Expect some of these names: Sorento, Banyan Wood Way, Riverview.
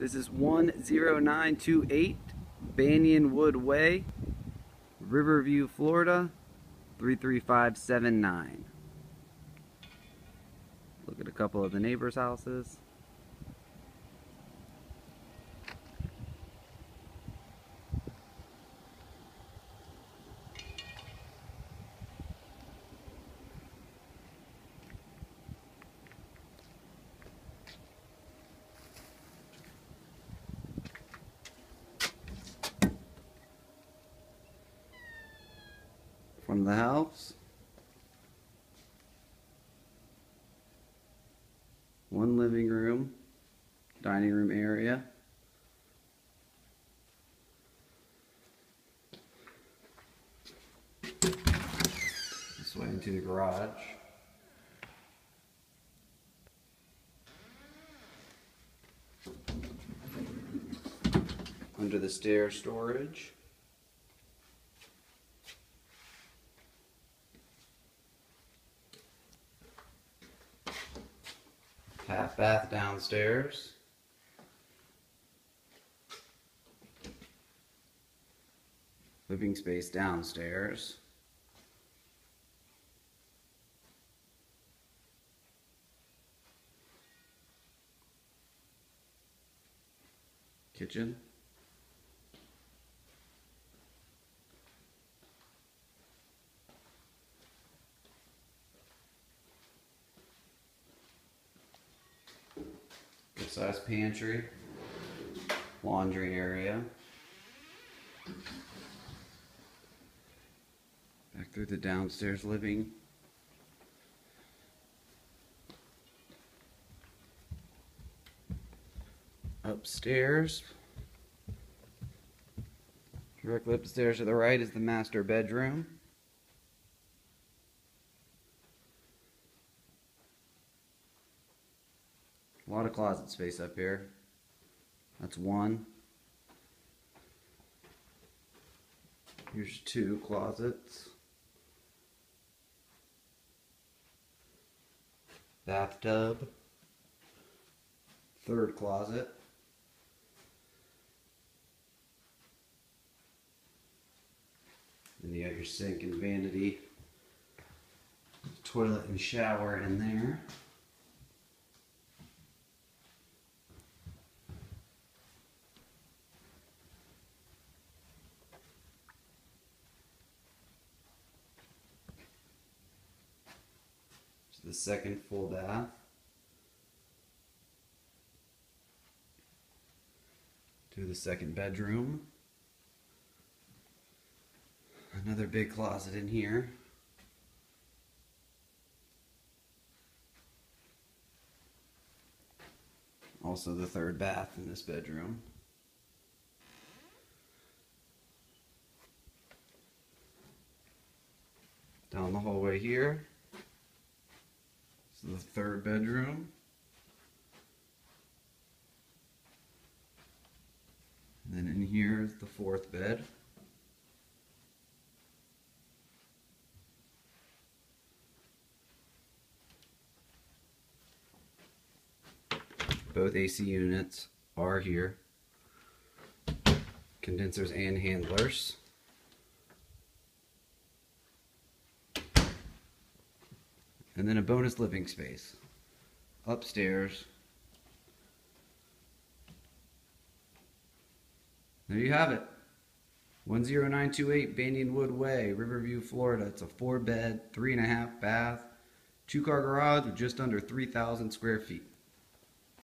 This is 10928 Banyan Wood Way, Riverview, Florida, 33579. Look at a couple of the neighbors' houses. From the house, one living room, dining room area, this way into the garage. Under the stair storage. Half bath downstairs. Living space downstairs. Kitchen. Size pantry, laundry area, back through the downstairs living, upstairs, directly upstairs to the right is the master bedroom. A lot of closet space up here. That's one. Here's two closets. Bathtub. Third closet. Then you got your sink and vanity. Toilet and shower in there. The second full bath. To the second bedroom. Another big closet in here. Also the third bath in this bedroom. Down the hallway here. The third bedroom, and then in here is the fourth bed. Both AC units are here, condensers and handlers. And then a bonus living space upstairs. There you have it. 10928 Banyan Wood Way, Riverview, Florida. It's a 4-bed, 3.5 bath, 2-car garage with just under 3,000 square feet.